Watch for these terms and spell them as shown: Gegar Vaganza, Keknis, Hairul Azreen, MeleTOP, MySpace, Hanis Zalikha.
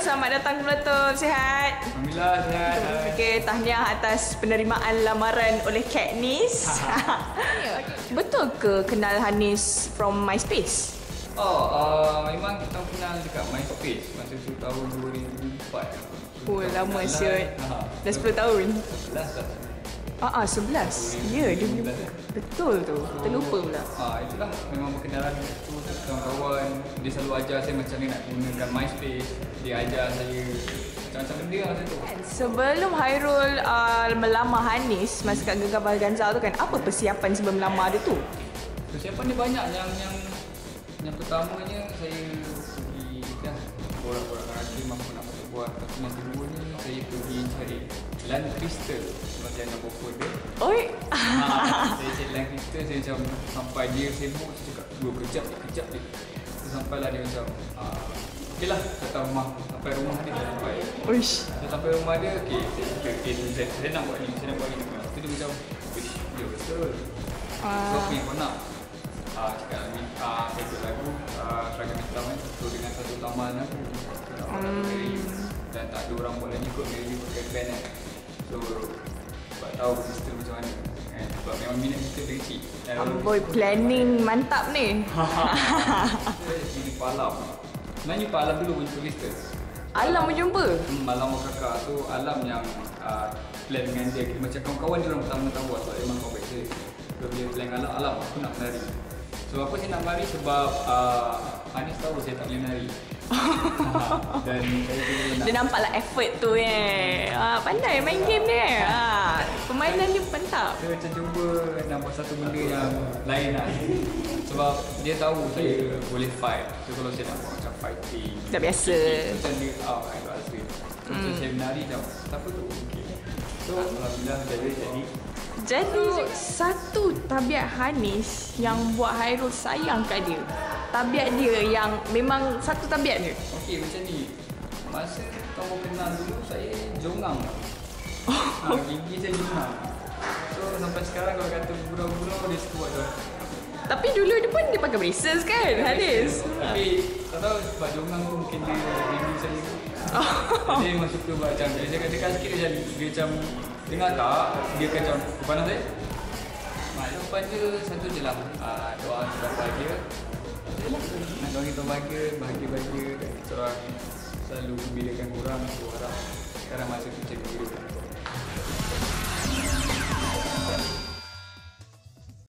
selamat datang ke MeleTOP. Sihat? Alhamdulillah, sihat. Okey, tahniah atas penerimaan lamaran oleh Keknis. Betul ke kenal Hanis from MySpace? Oh, memang kita kenal dekat MySpace masa tahun 2004. Oh, lama siot. Dah 10 tahun. 11. Ah, 11. Ya, dia punya betul tu. Kita lupa pula. Itulah memang berkenalan itu kawan-kawan. Dia selalu ajar saya macam mana nak gunakan MySpace. Dia ajar saya macam-macam benda masa tu. Sebelum Hairul melamar Hanis masa kat Gegar Vaganza tu kan, apa persiapan sebelum melamar dia tu? Persiapan dia banyak. Yang pertamanya saya pergi dah borak-borak kaki mampu nak buat. Yang kedua ni saya pergi cari lan kristal sebab saya nak pokok dia. Oi. Saya cari lan kristal, saya macam sampai dia sibuk, saya cakap dua kejap dia. Sampailah dia macam okeylah, datang rumah, sampai rumah dia sampai. Uish. Saya sampai rumah dia, okey, saya nak buat ni, saya nak buat ni. Tu dia macam, "Uish, dia betul." Okey, kau nak cakap minta satu lagu Seragam Hitam kan, so dengan satu taman aku dan tak ada orang boleh ikut mereka pakai band kan, so sebab tahu sistem macam mana kan, sebab memang minat kita dari kecil. Amboi, planning mantap ni. Saya pergi Palam, sebenarnya Palam dulu pun tulis tu Alam berjumpa? Alam dengan kakak tu, Alam yang plan dengan dia macam kawan-kawan dia orang pertama tahu sebab memang kompek dia. Bila plan Alam, Alam aku nak menari. So apa saya nak menari sebab Hanis tahu saya tak boleh menari. Dan dia nampaklah effort tu kan. Pandai main game dia. Permainan dia mantap. Dia macam cuba nak buat satu benda yang lain lah. Sebab dia tahu saya boleh fight. So kalau saya nak buat macam fighting, tak biasa. Macam dia Hairul Azreen. Macam saya menari tau. Siapa tu? Okay. So alhamdulillah jadi. Jadi satu tabiat Hanis yang buat Hairul sayang kat dia. Tabiat dia yang memang satu tabiat dia. Okey, macam ni. Masa kamu kenal dulu saya jongang. Gigi saya jongang. So sampai sekarang kalau kata gurau-gurau dia suka buat jongang. Tapi dulu dia pun dia pakai braces kan, Hanis. Tapi tak tahu sebab jongang tu mungkin dia gigi saya tu. Jadi memang suka buat macam dia. Saya kata dekat sikit dia macam dengar tak? Dia macam panas saya. Makluman dia satu je lah. Doa sudah bahagia. Nak orang kita bahagia-bahagia. Kita orang selalu membilakan korang. Aku harap sekarang masa tu macam gila.